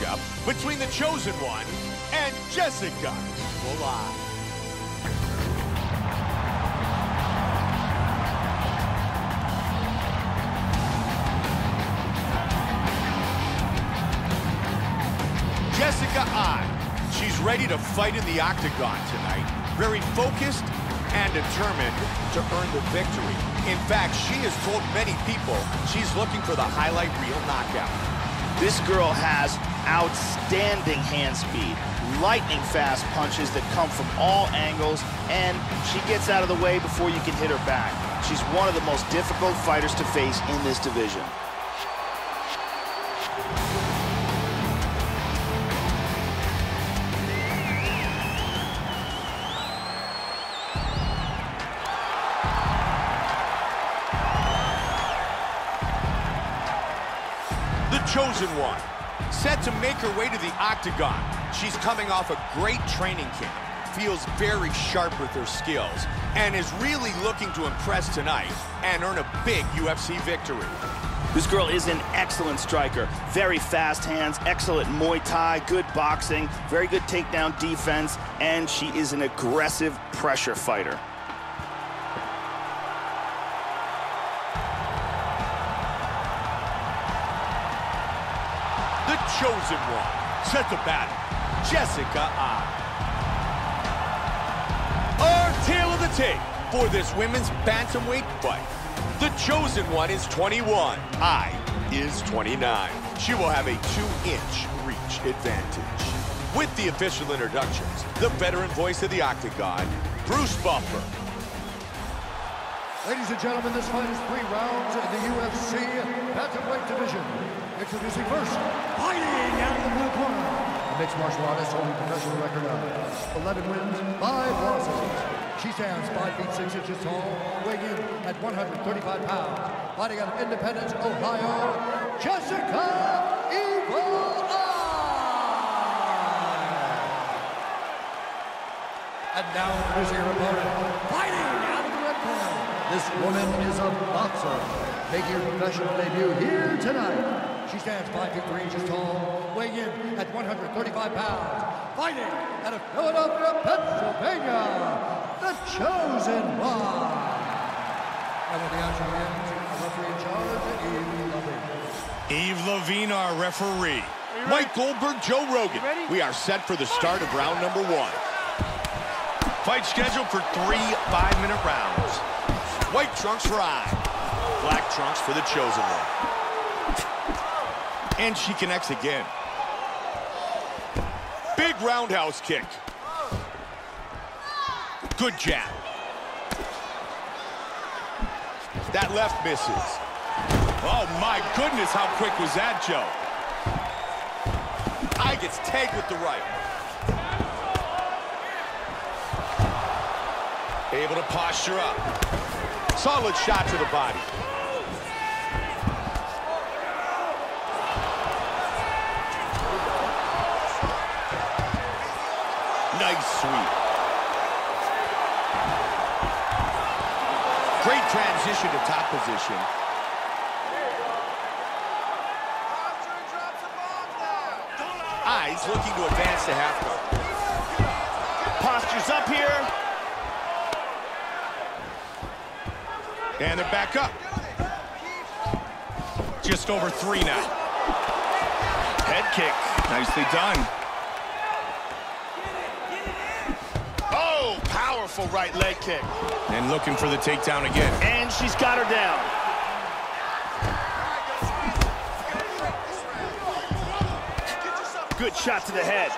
matchup between The Chosen One and Jessica Eye. Jessica Eye, she's ready to fight in the octagon tonight. Very focused and determined to earn the victory. In fact, she has told many people she's looking for the highlight reel knockout. This girl has outstanding hand speed, lightning fast punches that come from all angles, and she gets out of the way before you can hit her back. She's one of the most difficult fighters to face in this division. Chosen One, set to make her way to the octagon. She's coming off a great training camp, feels very sharp with her skills, and is really looking to impress tonight and earn a big UFC victory. This girl is an excellent striker. Very fast hands, excellent Muay Thai, good boxing, very good takedown defense, and she is an aggressive pressure fighter. The Chosen One, set to battle, Jessica Eye. Our tale of the tape for this women's bantamweight fight. The Chosen One is 21, Eye is 29. She will have a 2-inch reach advantage. With the official introductions, the veteran voice of the octagon, Bruce Buffer. Ladies and gentlemen, this fight is 3 rounds in the UFC bantamweight division. Introducing first, fighting out of the blue corner, a mixed martial artist holding professional record of 11 wins, 5 losses. She stands 5 feet 6 inches tall, weighing in at 135 pounds. Fighting out of Independence, Ohio, Jessica Eye. And now introducing her opponent, fighting out of the red corner. This woman is a boxer, making her professional debut here tonight. She stands 5 feet 3 inches tall, weighing in at 135 pounds, fighting out of Philadelphia, Pennsylvania, The Chosen One. And with the action ends, our referee in charge, Eve Levine. Eve Levine, our referee. Mike Goldberg, Joe Rogan. We are set for the start of round #1. Fight scheduled for 3 5-minute rounds. White trunks for Eye, black trunks for The Chosen One. And she connects again. Big roundhouse kick. Good jab. That left misses. Oh, my goodness, how quick was that, Joe? Eye gets tagged with the right. Able to posture up. Solid shot to the body. Nice sweep. Great transition to top position. Eyes looking to advance to half guard. Postures up here. And they're back up. Just over 3 now. Head kick. Nicely done. Powerful right leg kick. And looking for the takedown again. And she's got her down. Good shot to the head.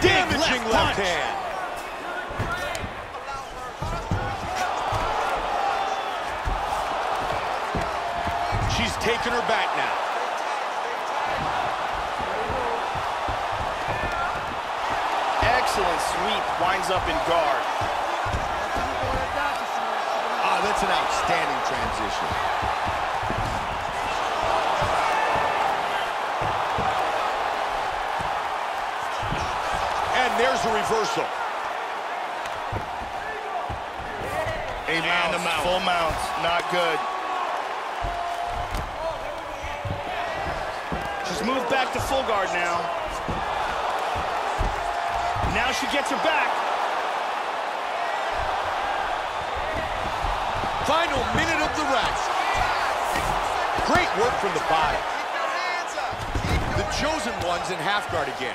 Damaging left hand. She's taking her back now. Excellent sweep, winds up in guard. Ah, that's an outstanding transition. And there's a reversal. A mount, full mount, not good. She's moved back to full guard now. Now she gets her back. Final minute of the round. Great work from the bottom. The Chosen One's in half guard again.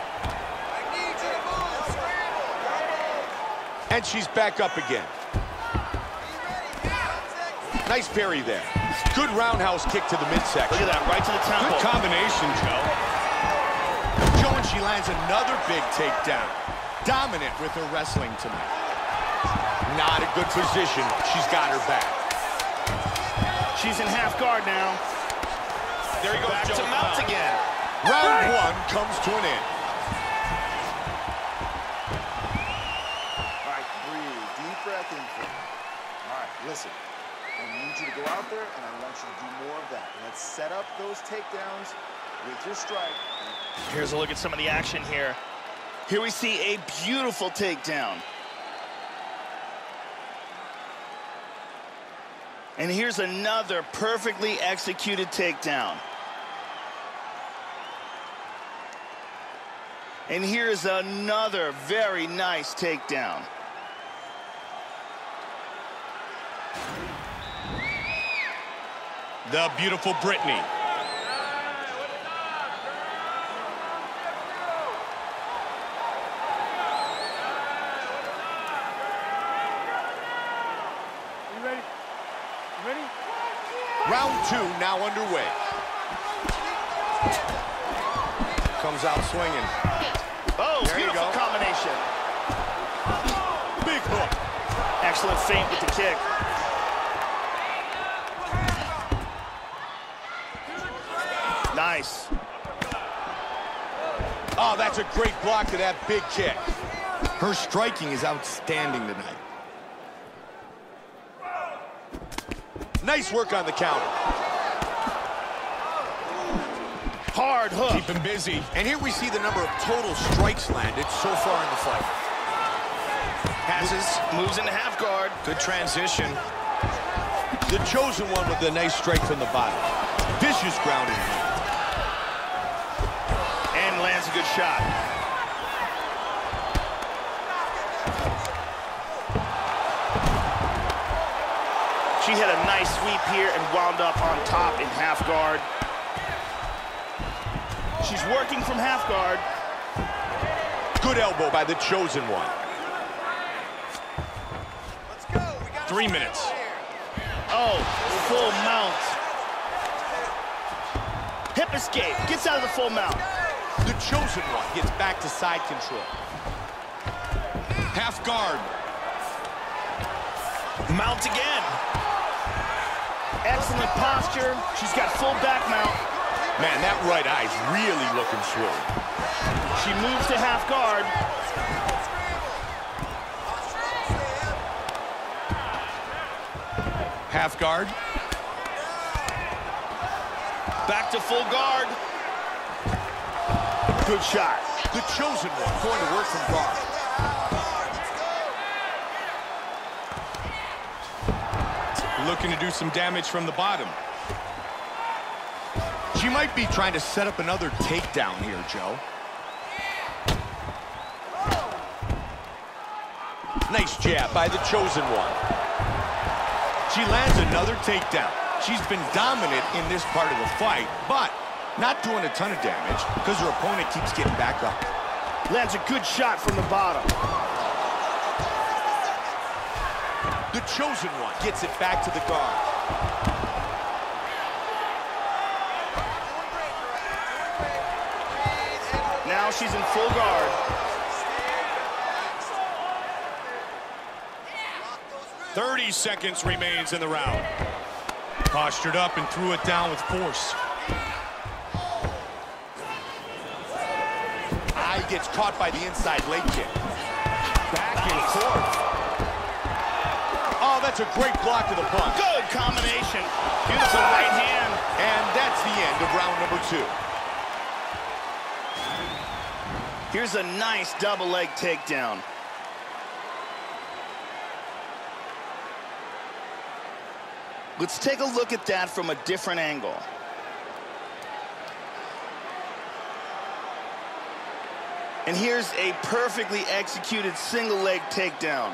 And she's back up again. Nice parry there. Good roundhouse kick to the midsection. Look at that, right to the temple. Good combination, Joe. Joe, and she lands another big takedown. Dominant with her wrestling tonight. Not a good position. She's got her back. She's in half guard now. There he goes, back to mount again. Round one comes to an end. All right, breathe. Deep breath in. All right, listen. I need you to go out there, and I want you to do more of that. Let's set up those takedowns with your strike. Here's a look at some of the action here. Here we see a beautiful takedown. And here's another perfectly executed takedown. And here's another very nice takedown. The beautiful Brittany. You ready? You ready? Round two now underway. Comes out swinging. Oh, there beautiful combination. Big hook. Excellent feint with the kick. Nice. Oh, that's a great block to that big kick. Her striking is outstanding tonight. Nice work on the counter. Hard hook. Keep him busy. And here we see the number of total strikes landed so far in the fight. Passes, moves into half guard. Good transition. The Chosen One with a nice strike from the bottom. Vicious grounding. Lands a good shot. She had a nice sweep here and wound up on top in half guard. She's working from half guard. Good elbow by the Chosen One. Let's go. We got 3 minutes. Oh, full mount. Hip escape. Gets out of the full mount. The Chosen One gets back to side control. Half guard. Mount again. Excellent posture. She's got full back mount. Man, that right eye's really looking swole. She moves to half guard. Half guard. Back to full guard. Good shot. The Chosen One going to work from guard. Looking to do some damage from the bottom. She might be trying to set up another takedown here, Joe. Nice jab by the Chosen One. She lands another takedown. She's been dominant in this part of the fight, but not doing a ton of damage because her opponent keeps getting back up. Lands a good shot from the bottom. The Chosen One gets it back to the guard. Now she's in full guard. Yeah. 30 seconds remains in the round. Postured up and threw it down with force. Gets caught by the inside leg kick. Back and forth. Oh, that's a great block to the punch. Good combination. Beautiful right hand. And that's the end of round number two. Here's a nice double leg takedown. Let's take a look at that from a different angle. And here's a perfectly executed single leg takedown.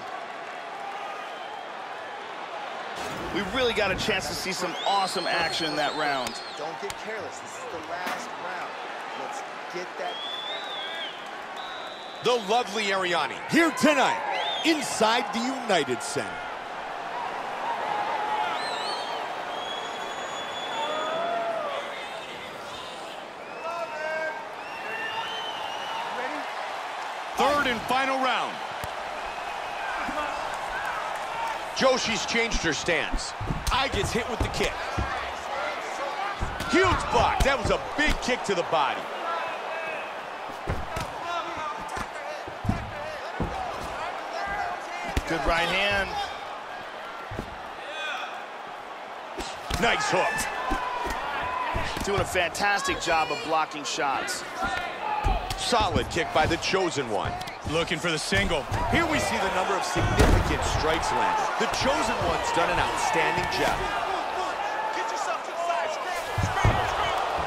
We really got a chance to see some awesome action in that round. Don't get careless. This is the last round. Let's get that. The lovely Ariani here tonight inside the United Center. Third and final round. Joe, she's changed her stance. Eye gets hit with the kick. Huge block. That was a big kick to the body. Good right hand. Nice hook. Doing a fantastic job of blocking shots. Solid kick by the Chosen One. Looking for the single. Here we see the number of significant strikes landed. The Chosen One's done an outstanding job. Get yourself to the side.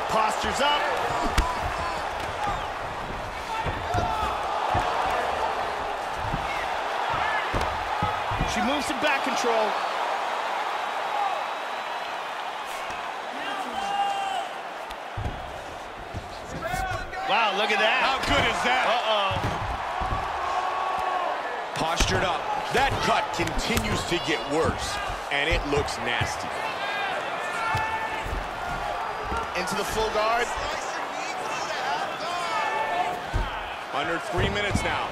Postures up. She moves to back control. Wow, look at that. How good is that? Uh-oh. Postured up. That cut continues to get worse, and it looks nasty. Into the full guard. Under 3 minutes now.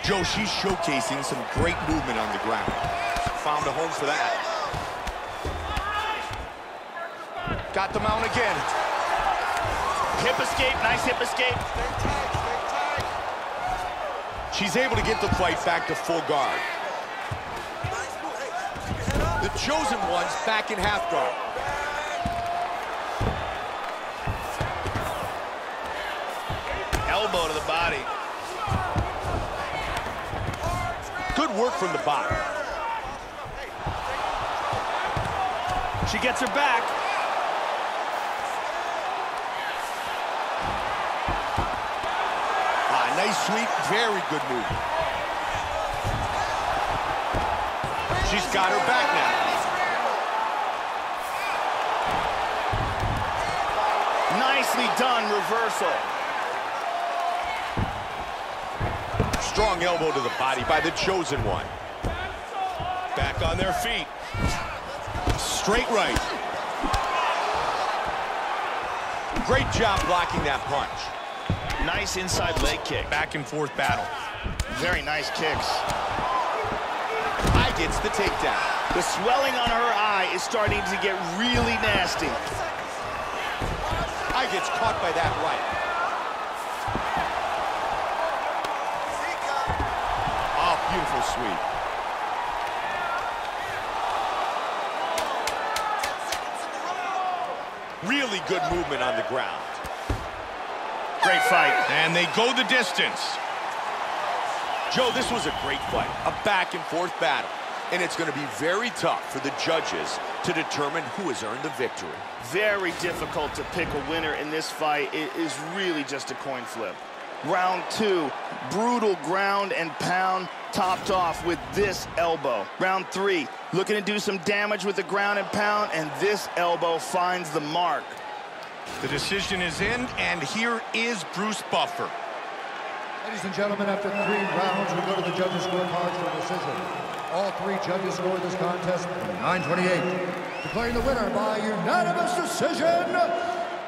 Joe, she's showcasing some great movement on the ground. Found a home for that. Got the mount again. Hip escape, nice hip escape. She's able to get the fight back to full guard. The Chosen One's back in half guard. Elbow to the body. Good work from the bottom. She gets her back. Nice sweep, very good move. She's got her back now. Nicely done reversal. Strong elbow to the body by the Chosen One. Back on their feet. Straight right. Great job blocking that punch. Nice inside leg kick. Back and forth battle. Very nice kicks. Eye gets the takedown. The swelling on her eye is starting to get really nasty. Eye gets caught by that right. Oh, beautiful sweep. Really good movement on the ground. Great fight. And they go the distance. Joe, this was a great fight, a back and forth battle. And it's going to be very tough for the judges to determine who has earned the victory. Very difficult to pick a winner in this fight. It is really just a coin flip. Round two, brutal ground and pound, topped off with this elbow. Round three, looking to do some damage with the ground and pound, and this elbow finds the mark. The decision is in, and here is Bruce Buffer. Ladies and gentlemen, after 3 rounds, we go to the judges' scorecards for a decision. All 3 judges scored this contest 9-28. Declaring the winner by unanimous decision,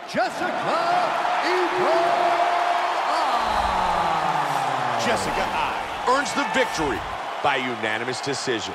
Jessica Eye. Jessica Eye earns the victory by unanimous decision.